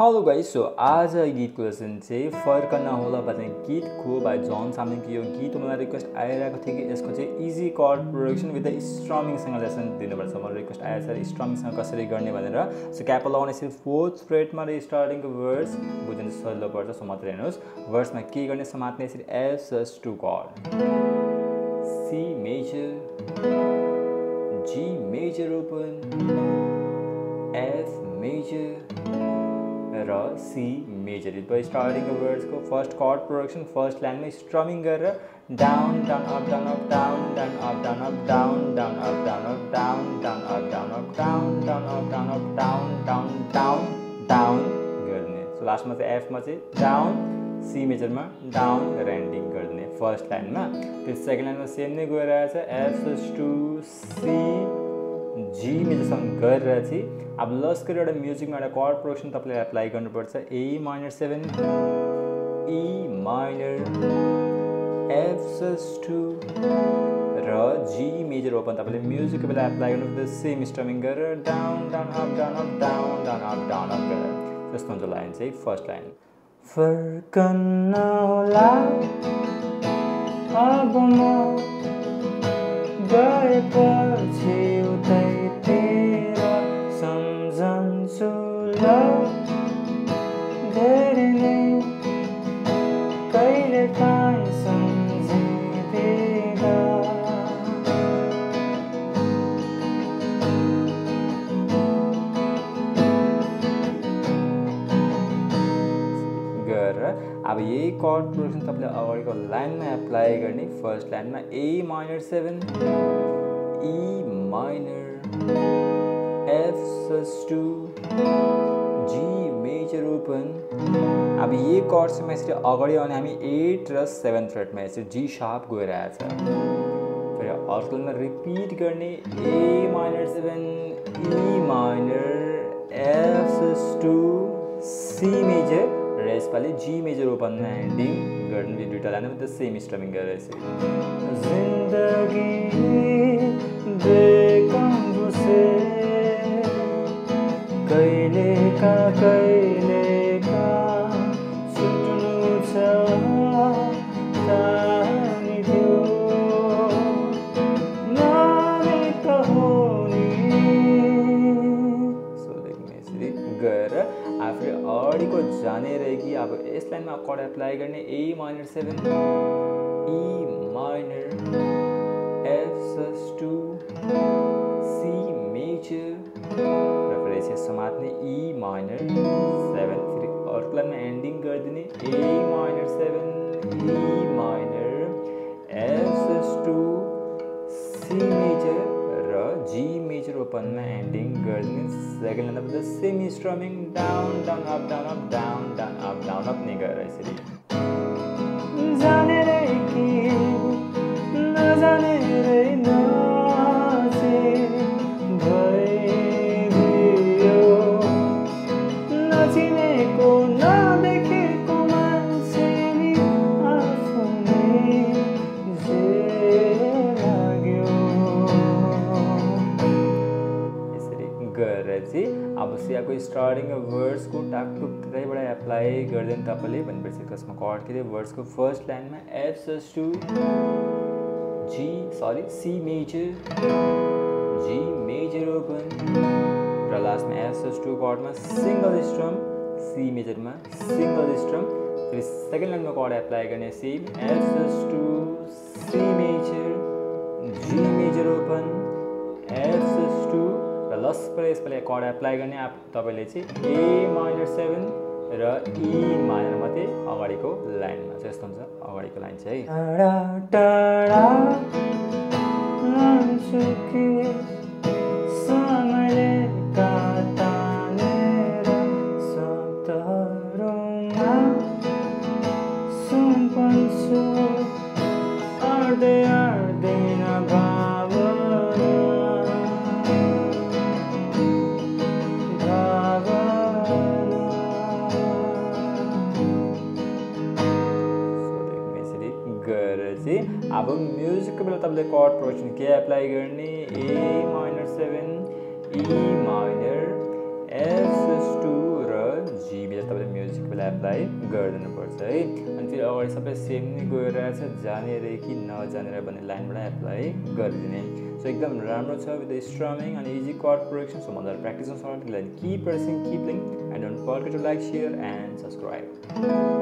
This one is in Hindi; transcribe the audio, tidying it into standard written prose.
हेलो गाइस, सो आज गीत को लेसन से फर्कन्ना होला भन्ने गीत को बाय जॉन चामलिङ को यो गीत मलाई रिक्वेस्ट आइरहेको थियो कि यसको चाहिँ इजी कॉर्ड प्रोडक्शन विथ स्ट्रमिङसँग लेसन दिनुपर्छ। मलाई रिक्वेस्ट आएछ स्ट्रमिङसँग कसरी गर्ने भनेर। सो क्याप लगाउने सिर्फ 4th फ्रेटमा र स्टार्टिङको वर्स बुझ्न सजिलो पर्छ। सो मात्र हेर्नुहोस् वर्समा के गर्ने, समात्ने यसरी S two chord C major G major open F major र सी मेजर। यो स्टार्टिङ वर्ड्स को first chord production first line में स्ट्रमिङ गरेर down down up down up down down up down up down down up down up down down up down up down down up down up down down down down गर्ने। सो लास्टमा चाहिँ एफमा चाहिँ डाउन, सी मेजरमा डाउन गरेर एन्डिङ गर्ने फर्स्ट लाइनमा। त्यो सेकेन्ड लाइनमा सेम नै गइरहेछ एफ टु सी जी मेजरसँग गरिरहेको थिएँ। अब लस्कर एउटा म्युजिकमा एउटा कर्ड प्रोडक्सन तपाईँले एप्लाई गर्नुपर्छ। ए माइनर 7 ई माइनर एफ6 2 र जी मेजर ओपन तपाईँले म्युजिकको बेला एप्लाई गर्नुपर्छ। सेम स्ट्रमिङ गरेर down down up down up down down up down up गरेर त्यस्तो हुन्छ लाइन चाहिँ फर्स्ट लाइन। फर्कन्ना होला अब म गएपछि अब यही कर्ड प्रोडक्सन तपाईँले अगाडिको लाइनमा एप्लाई गर्ने फर्स्ट लाइनमा ए माइनर 7 ई माइनर एफ6 2 जी मेजर ओपन। अब यही कर्डसम्म यसरी अगाडि आउने हामी 8 र 7 फ्रेटमा यसरी जी शार्प गइरहेछ। फेरि अर्को लाइनमा रिपिट गर्ने ए माइनर 7 ई माइनर एफ6 2 सी मेजर र यसपालि जी मेजर ओपनमा एन्डिङ गर्ने। दुईवटा लाइनमा त सेम स्ट्रमिङ गरेर आफै अगाडि को जाने रहेकी। अब इस लाइन में कर्ड एप्लाई करने ए माइनर 7 ई माइनर एफ6 2 सी मेजर र फिर इसे समात्ने ई माइनर 7। फिर अर्को लाइन में एंडिंग कर दिने ए माइनर 7 ई माइनर एफ6 2 सी मेजर र जी मेजर ओपन में एंडिंग कर दिने। सेकेन्ड लाइन अब same strumming down down up down up down down up down up नै गरेर यसरी जाने रे कि नजाने रे नाचे भइदियो नचिनेको नदेखेको मान्छे नि आफूले जे लाग्यो यसरी गरेर अब सिया को स्टार्टिङ वर्ड्स को टाकटुक त्यहीबाट एप्लाई गर्दैन तपाईँले भनेपछि कसमा कर्ड के वर्ड्स को फर्स्ट लाइन में एफ6 2 G sorry G major open र लास्ट में एफ6 2 कर्ड में सिंगल स्ट्रम सी मेजर में सिंगल स्ट्रम। फिर सेकेंड लाइन में कर्ड एप्लाई करने सेम एफ6 2 C major G major open एफ6 2 र लस्ट पर यसपालि कर्ड एप्लाई गर्ने। अब तपाईले चाहिँ A minor 7 raw E minor मात्रै अगाडिको लाइनमा चाहिँ यस्तो हुन्छ अगाडिको लाइन चाहिँ टाडा टाडा नसुके समले कातानेर सतरमा सुनपन्छु आडे आडे नभा गरेर। अब म्युजिक को बेला तपाईँले कर्ड प्रोडक्सन के एप्लाई गर्ने ए माइनर 7 ई माइनर एफ6 2 र जी एप्लाई गरिदिनु पर्छ है। अनि फेरि अगाडि सबै सेम नै गइरहेछ, जानेर कि नजानेर भन्ने लाइनबाट एप्लाई गरिदिने। सो एकदम राम्रो छ with strumming and easy chord production. So मलाई प्र्याक्टिस गर्न सकिन्छ। Keep pressing, keep playing and don't forget to like, share and subscribe.